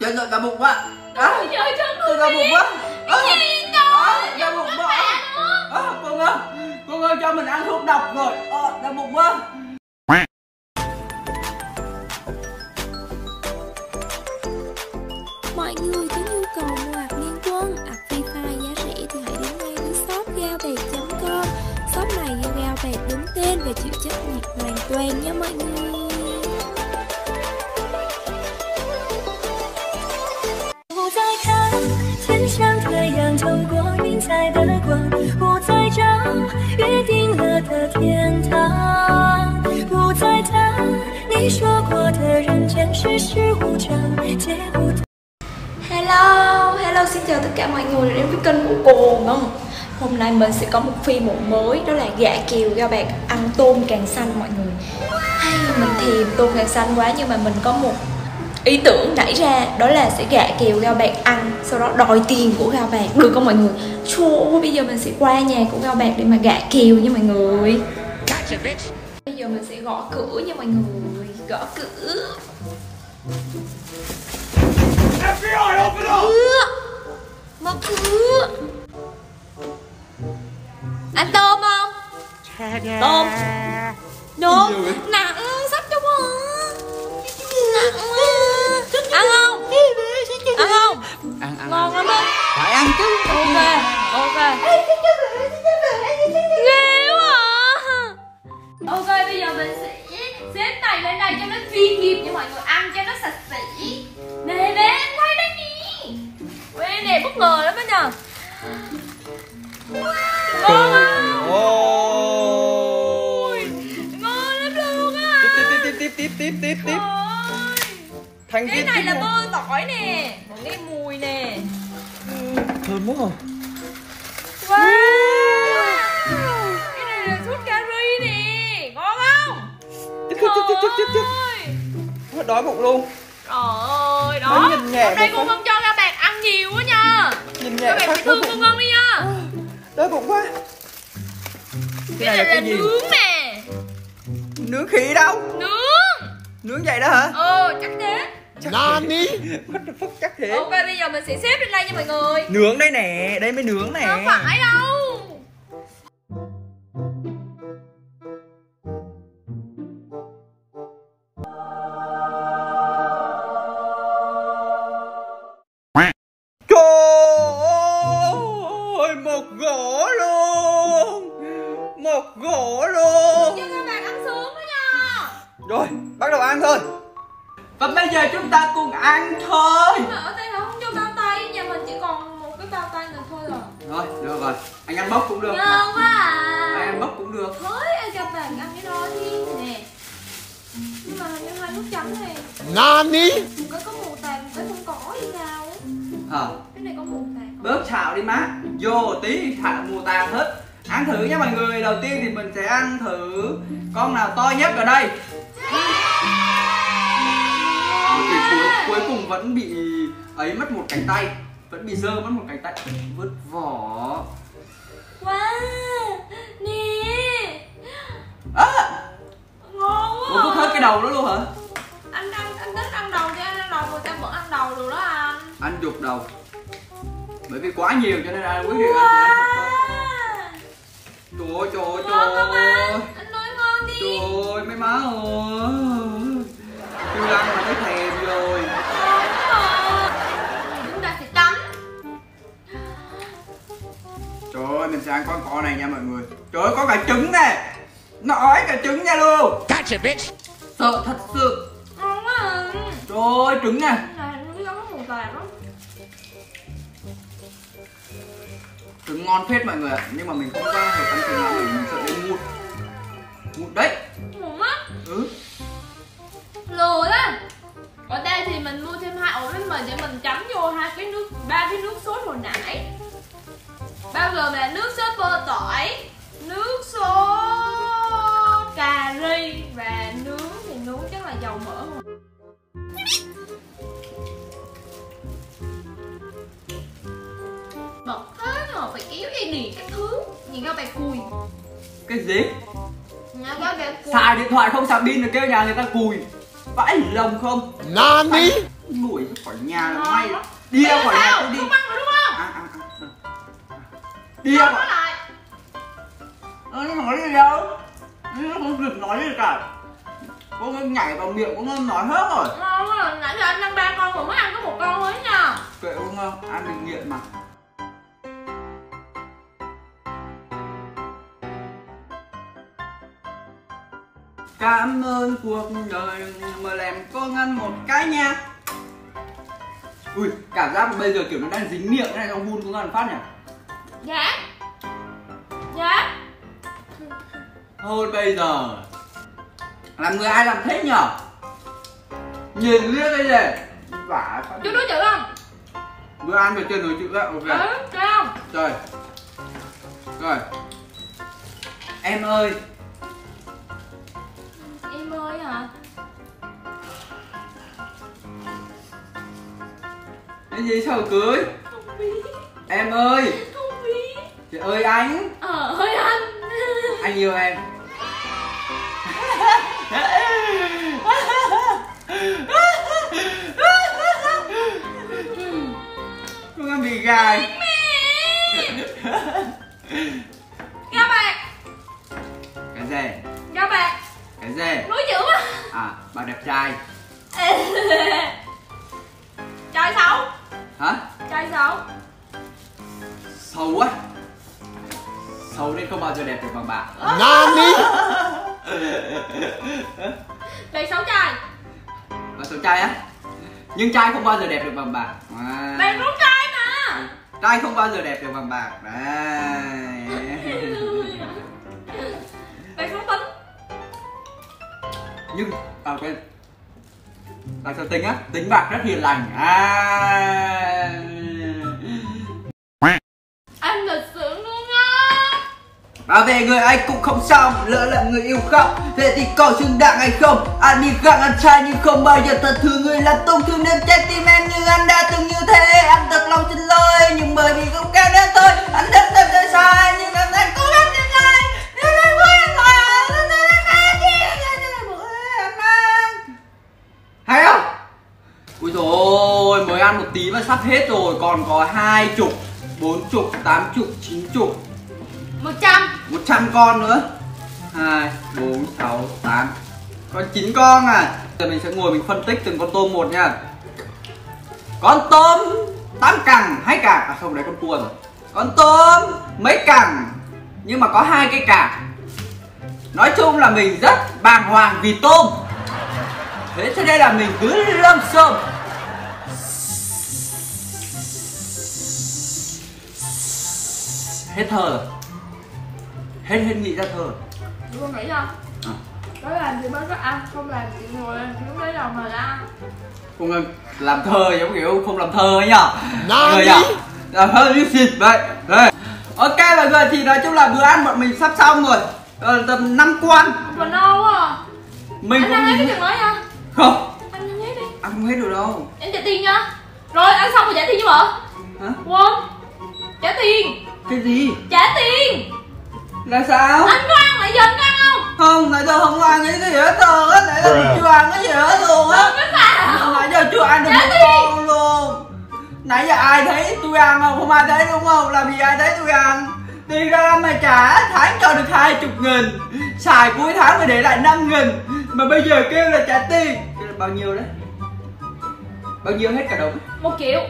Trời ơi, cả bụng quá. Trời ơi, tôi cả bụng quá. Cả bụng quá. Cô Ngân cho mình ăn thuốc độc rồi. Cả bụng quá. Mọi người có nhu cầu mua hạt liên quân, hạt phi phai giá rẻ thì hãy đến ngay với shop gaobạc.com. Shop này do Gao Bạc đứng tên và chịu trách nhiệm hoàn toàn nha mọi người. Hello, xin chào tất cả mọi người đã đến với kênh của Cô Ngân. Hôm nay mình sẽ có một phi mụ mới, đó là Gạ Kèo Gao Bạc ăn tôm càng xanh mọi người. Hay mình thèm tôm càng xanh quá, nhưng mà mình có một ý tưởng nảy ra, đó là sẽ Gạ Kèo Gao Bạc ăn, sau đó đòi tiền của Gao Bạc, được không mọi người? Chua, bây giờ mình sẽ qua nhà của Gao Bạc để mà gạ kèo nha mọi người. Bây giờ mình sẽ gõ cửa nha mọi người. Gõ cửa. FBI, open up. Mở cửa. Anh tôm không? Tôm. Đúng, nặng, sắp đúng không? Nặng quá. Ăn không? Ăn không? Ăn. Ngon lắm á. Phải ăn chứ. Ok. Ghê quá à. Ok, bây giờ mình sẽ xếp này lên đây cho nó chuyên nghiệp nha mọi người. Ăn cho nó sạch sẽ. Nè nè, em thấy đấy nhỉ. Ôi em này bất ngờ lắm á nhờ. Ngon không? Ôi ngon lắm luôn á. Tiếp. Cái này là bơ tỏi nè, mọi người mùi nè. Thơm quá. Wow. Cái này là thuốc cari nè, ngon không? Tiếp. Đói bụng luôn. Trời ơi, đó. Hôm nay cô Ngân cho Gao Bạc ăn nhiều quá nha. Nhìn nhẹ phải thương cô Ngân đi nha. Đói bụng quá. Cái này là nướng nè. Nướng khỉ đâu? Nướng vậy đó hả? Chắc thế. Nani? Chắc thế. Ok, bây giờ mình sẽ xếp lên đây nha mọi người. Nướng đây nè, đây mới nướng nè. Không phải đâu. Trời ơi, một gỗ luôn. Một gỗ luôn. Chứ các bạn ăn sướng quá nha. Rồi, bắt đầu ăn thôi. Và bây giờ chúng ta cùng ăn thôi. Mà ở đây là không cho bao tay, nhà mình chỉ còn một cái bao tay nữa thôi rồi. Rồi, được rồi. Anh ăn bốc cũng được. Ngon quá à. Anh ăn bốc cũng được. Thôi, anh gặp bạn ăn cái đó đi. Nè. Nhưng mà hình như hai nước chấm này. Nani? Một cái có mù tạt, một cái không có gì nào. Cái này có mù tạt. Bớt xào đi má. Vô tí xào mù tạt hết. Ăn thử nha mọi người. Đầu tiên thì mình sẽ ăn thử con nào to nhất ở đây. Cuối cùng vẫn bị ấy mất một cánh tay. Vẫn bị dơ mất một cánh tay. Vứt vỏ. Wow. Nè. Ngon quá. Vứt hết cái đầu đó luôn hả? Anh thích ăn đầu thì anh ăn đầu. Người ta vẫn ăn đầu được đó anh. Anh dục đầu. Bởi vì quá nhiều cho nên là quý vị ăn. Trời ơi. Anh nói ngon đi. Trời ơi mấy má ơi. Tôi ăn mà thấy thèm rồi. Chúng ta sẽ tắm. Trời ơi, mình sẽ ăn con cò này nha mọi người. Trời ơi, có cả trứng nè. Nó ói cả trứng nha luôn. Sợ thật sự. Ngon quá à. Trời ơi, trứng nè. Trứng ngon phết mọi người ạ. Nhưng mà mình không có hợp ăn trứng nào. Mình sợ đến mụt đấy. Mụn á. Lừa đó. Ở đây thì mình mua thêm 2 ổ bánh mì để mình chấm vô ba cái nước sốt hồi nãy. Bao gồm là nước sốt bơ tỏi, nước sốt cà ri và nướng thì nướng chắc là dầu mỡ thôi. Bật thế rồi phải kéo dây nỉ các thứ. Nhìn Gao Bạc cùi. Cái gì? Nhà Gao Bạc cùi. Xài điện thoại không sạc pin rồi kêu nhà người ta cùi. Vãi lòng không? Nani? Nổi khỏi nhà là may. Đi ra khỏi nhà tôi đi. Không ăn rồi đúng không? Đi ra khỏi. Nó nói gì đâu? Nó không được nói gì cả. Cô Ngân nhảy vào miệng, cô Ngân nói hết rồi. Ngon rồi, nãy giờ anh ăn 3 con mà mới ăn có 1 con thôi nha. Kệ cô Ngân, ăn mình nghiện mà. Cảm ơn cuộc đời mà làm cô Ngân một cái nha. Ui, cảm giác bây giờ kiểu nó đang dính miệng này, trong vun cô Ngân phát nhỉ? Dạ. Dạ. Thôi bây giờ làm người ai làm thế nhở? Nhìn liếc đây này. Vả. Chưa đối chữ không? Vừa ăn rồi chưa đối chữ đấy. Ok. Ừ, chưa không? Trời. Rồi. Em ơi. Em ơi hả? Cái gì sao cưới? Không biết. Em ơi. Không biết. Trời ơi anh. Ơi anh. Anh yêu em. Cô Ngân bị gài. Gao Bạc. Cái gì? Gao Bạc. Cái gì? Nói chữ quá. À, bạn đẹp trai. Trai xấu. Hả? Trai xấu. Xấu quá. Xấu nên không bao giờ đẹp được bằng bà. Ngon đi. Đây xấu trai. Bà xấu trai á? Nhưng trai không bao giờ đẹp được bằng bà. Bạn đúng trai mà. Trai không bao giờ đẹp được bằng bà. Đây. Bạn xấu tính. Nhưng à quên. Bạn xấu tính á? Tính bạc rất hiền lành. Anh thật sự luôn. Bảo vệ người anh cũng không xong, lỡ là người yêu không, thế thì có xứng đáng hay không? Anh đi gặng ăn trai nhưng không bao giờ thật thương người là tổn thương đến trái tim em như anh đã từng như thế. Anh thật lòng xin lỗi nhưng bởi vì không kém đến thôi. Anh đã từng thấy sai nhưng anh đã cố gắng đến nơi. Nếu anh quên rồi, anh đã khai chi anh ăn. Hay không? Ui dồi ôi, mới ăn một tí mà sắp hết rồi, còn có 20, 40, 80, 90. 100 con nữa. 2, 4, 6, 8. Có 9 con à. Giờ mình sẽ ngồi mình phân tích từng con tôm một nha. Con tôm 8 cẳng, 2 cẳng. À không, đấy con cua rồi. Con tôm mấy cẳng nhưng mà có 2 cái cẳng. Nói chung là mình rất bàng hoàng vì tôm. Thế cho nên là mình cứ lâm sơm. Hết thơ rồi. Hết nghĩ ra thơ. Chị không nghĩ ra. Đó làm gì mới có ăn, không làm chị ngồi lên kiếm lấy lòng mà ra. Cô Ngân làm thơ giống kiểu không làm thơ ấy nhở. Người nhở? Làm thơ như xịt vậy. Đây. Ok mọi người thì nói chung là bữa ăn bọn mình sắp xong rồi. Tầm 5 con. Còn đâu à? Mình anh ăn hết cái chừng mới nha. Không. Anh ăn hết đi. Ăn không hết được đâu. Em trả tiền nha. Rồi ăn xong rồi trả tiền cho vợ. Hả? Quên. Trả tiền. Cái gì? Trả tiền. Là sao? Anh có ăn lại giờ anh có ăn không? Không, nãy giờ không ăn cái gì hết trơn á, nãy giờ mình chưa ăn cái gì hết luôn á. Nãy giờ chưa ăn được một con luôn. Nãy giờ ai thấy tôi ăn không? Không ai thấy đúng không? Là vì ai thấy tôi ăn. Đi ra mà trả tháng cho được 20.000. Xài cuối tháng mà để lại 5.000. Mà bây giờ kêu là trả tiền. Kêu là bao nhiêu đấy? Bao nhiêu hết cả đồng? 1 triệu.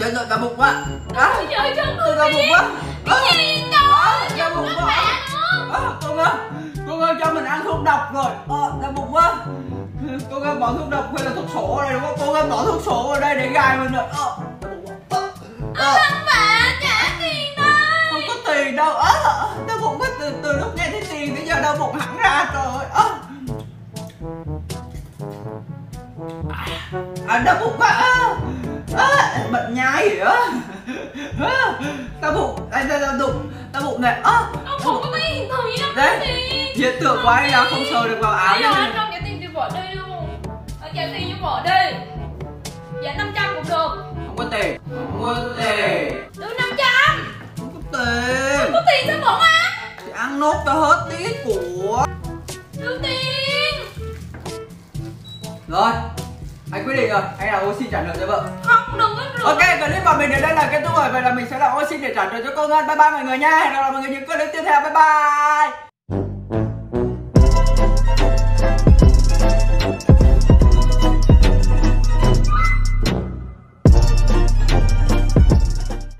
Trời ơi, đau bụng quá. Trời ơi, đau bụng quá. Cái gì đó, đau bụng quá. Cô ơi, cho mình ăn thuốc độc rồi. Đau bụng quá. Cô ơi, bỏ thuốc độc hay là thuốc sổ ở đây đúng không? Cô ơi, bỏ thuốc sổ ở đây để gài mình rồi. Đau bụng quá. Anh bà, trả tiền đây. Không có tiền đâu. Đau bụng quá, từ lúc nghe thấy tiền tới giờ đau bụng hẳn ra rồi. Đau bụng quá. Bật nhái gì đó. Tao bụng, tao bụng này. Ông không có cái hiện tượng gì đâu. Hiện tượng quá đi là không sờ được vào áo. Bây giờ anh không trả tiền cho bỏ đi luôn. Anh trả tiền cho bỏ đi. Dạ 500 cũng được. Không có tiền. Không có tiền. Đưa 500. Không có tiền. Không có tiền sao bụng ăn? Thì ăn nốt cho hết tiếng của. Đưa tiền. Rồi, anh quyết định rồi, anh là ô xin trả nợ cho vợ. Không, đừng có. Ok, clip của mình đến đây là kết thúc rồi. Vậy là mình sẽ là ô xin để trả nợ cho cô Ngân. Bye bye mọi người nha. Hẹn gặp lại mọi người những clip tiếp theo. Bye bye.